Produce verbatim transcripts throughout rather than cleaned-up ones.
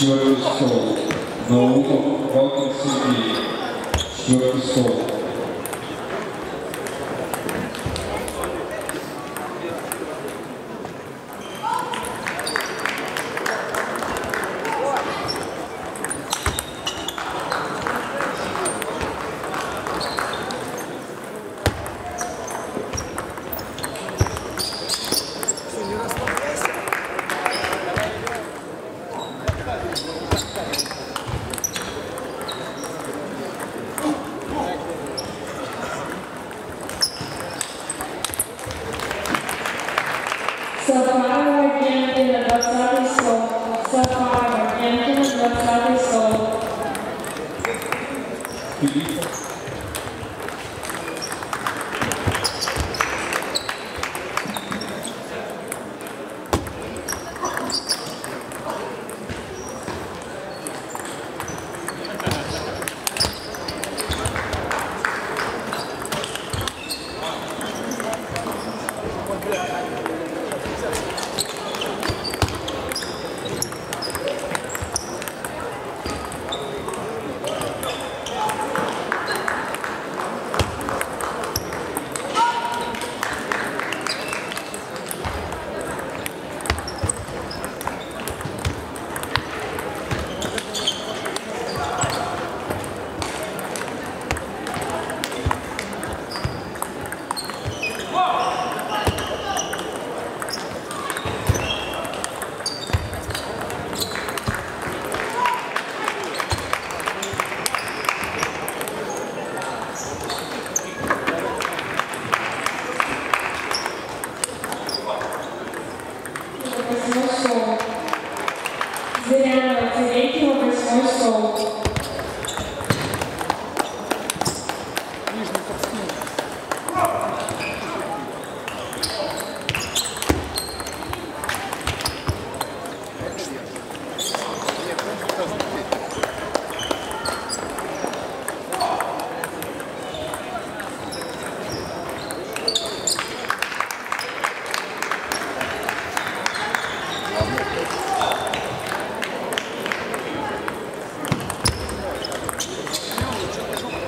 Четвертый стол. Наумов Волков Сергей. Четвертый стол.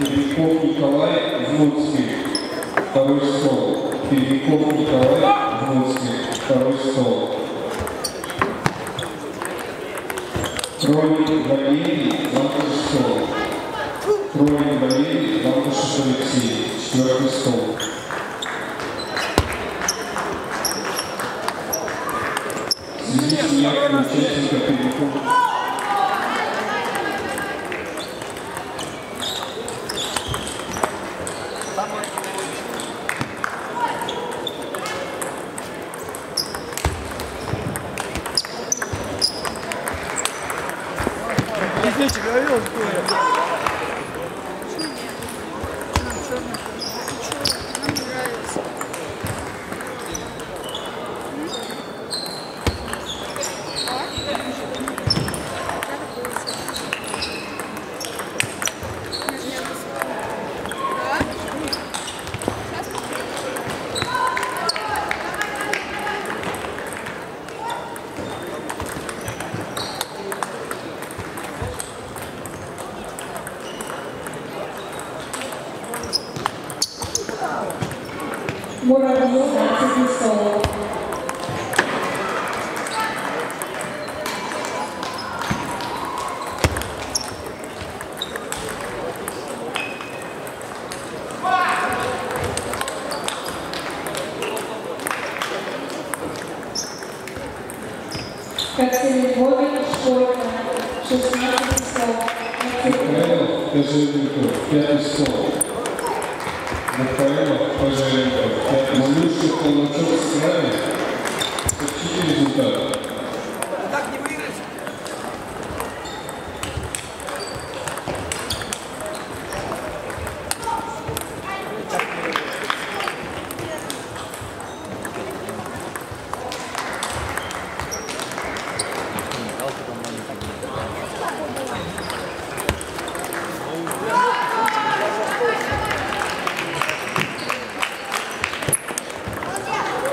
Перевиков Николай, Звудский, второй стол. Перевиков Николай, Звудский, второй стол. Кроник Валерий, завтра стол. Кроник Валерий, завтра Алексей, четвертый стол. Здесь неякого участника Перевиков. Мурадов, двенадцатый стол. Как Серебовик, Школька, шестнадцатый стол. Михаилов, Кожевников, пятый стол. Михаилов, Кожевников. Малюшек полночок с нами. Какие результаты? Так не выиграть. Thank you.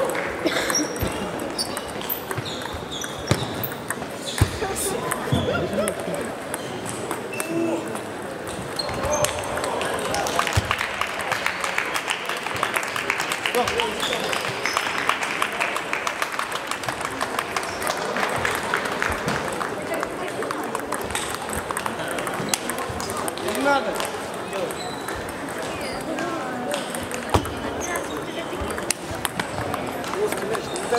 Два,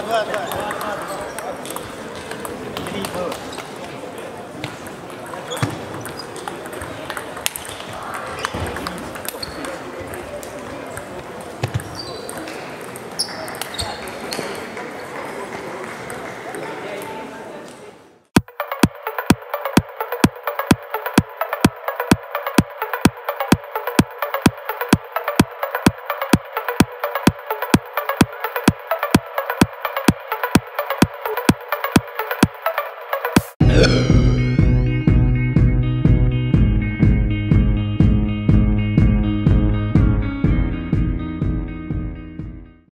два, два, два, два.